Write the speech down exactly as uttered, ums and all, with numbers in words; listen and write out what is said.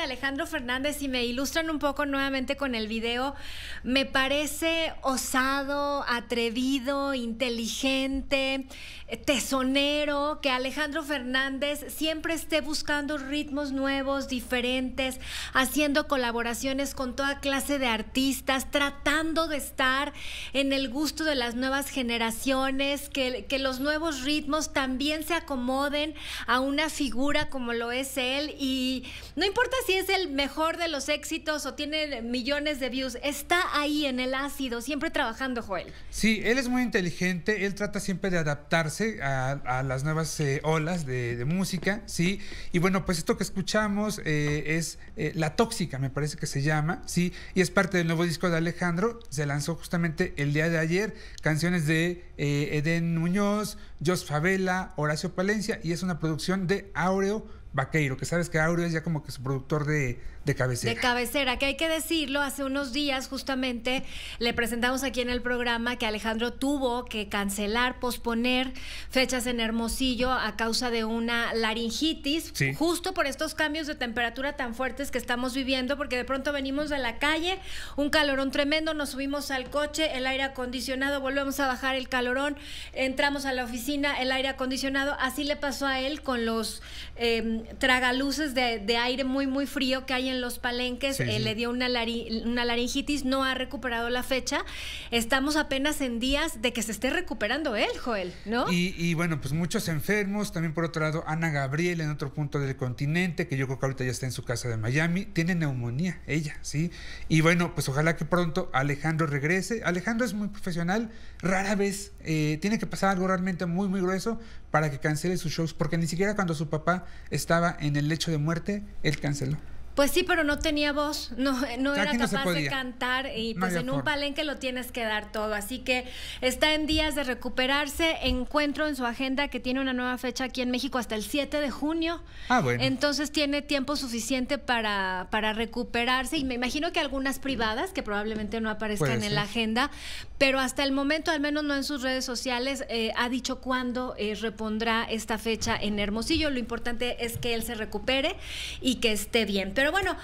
de Alejandro Fernández y me ilustran un poco nuevamente con el video, me parece osado, atrevido, inteligente, tesonero, que Alejandro Fernández siempre esté buscando ritmos nuevos, diferentes, haciendo colaboraciones con toda clase de artistas, tratando de estar en el gusto de las nuevas generaciones, que, que los nuevos ritmos también se acomoden a una figura como lo es él, y no importa si es el mejor de los éxitos o tiene millones de views, está ahí en el ácido, siempre trabajando, Joel. Sí, él es muy inteligente, él trata siempre de adaptarse a, a las nuevas eh, olas de, de música, ¿sí? Y bueno, pues esto que escuchamos eh, es eh, La Tóxica, me parece que se llama, ¿sí? Y es parte del nuevo disco de Alejandro, se lanzó justamente el día de ayer, canciones de eh, Eden Muñoz, Joss Favela, Horacio Palencia, y es una producción de Áureo Baqueiro, que sabes que Áureo es ya como que su productor de, de cabecera. De cabecera, que hay que decirlo, hace unos días justamente le presentamos aquí en el programa que Alejandro tuvo que cancelar, posponer fechas en Hermosillo a causa de una laringitis, sí, justo por estos cambios de temperatura tan fuertes que estamos viviendo, porque de pronto venimos de la calle, un calorón tremendo, nos subimos al coche, el aire acondicionado, volvemos a bajar el calorón, entramos a la oficina, el aire acondicionado, así le pasó a él con los... Eh, tragaluces de, de aire muy muy frío que hay en los palenques, sí, eh, sí. le dio una, lari, una laringitis, no ha recuperado la fecha, estamos apenas en días de que se esté recuperando él, Joel, ¿no? Y, y bueno, pues muchos enfermos, también por otro lado Ana Gabriel en otro punto del continente, que yo creo que ahorita ya está en su casa de Miami, tiene neumonía, ella, ¿sí? Y bueno, pues ojalá que pronto Alejandro regrese. Alejandro es muy profesional, rara vez, eh, tiene que pasar algo realmente muy muy grueso para que cancele sus shows, porque ni siquiera cuando su papá estaba en el lecho de muerte, él canceló. Pues sí, pero no tenía voz, no, no era no capaz de cantar, y pues no en un forma. Palenque lo tienes que dar todo, así que está en días de recuperarse. Encuentro en su agenda que tiene una nueva fecha aquí en México hasta el siete de junio, ah, bueno. Entonces tiene tiempo suficiente para, para recuperarse, y me imagino que algunas privadas que probablemente no aparezcan Puede en la agenda, pero hasta el momento, al menos no en sus redes sociales, eh, ha dicho cuándo eh, repondrá esta fecha en Hermosillo. Lo importante es que él se recupere y que esté bien. Pero bueno,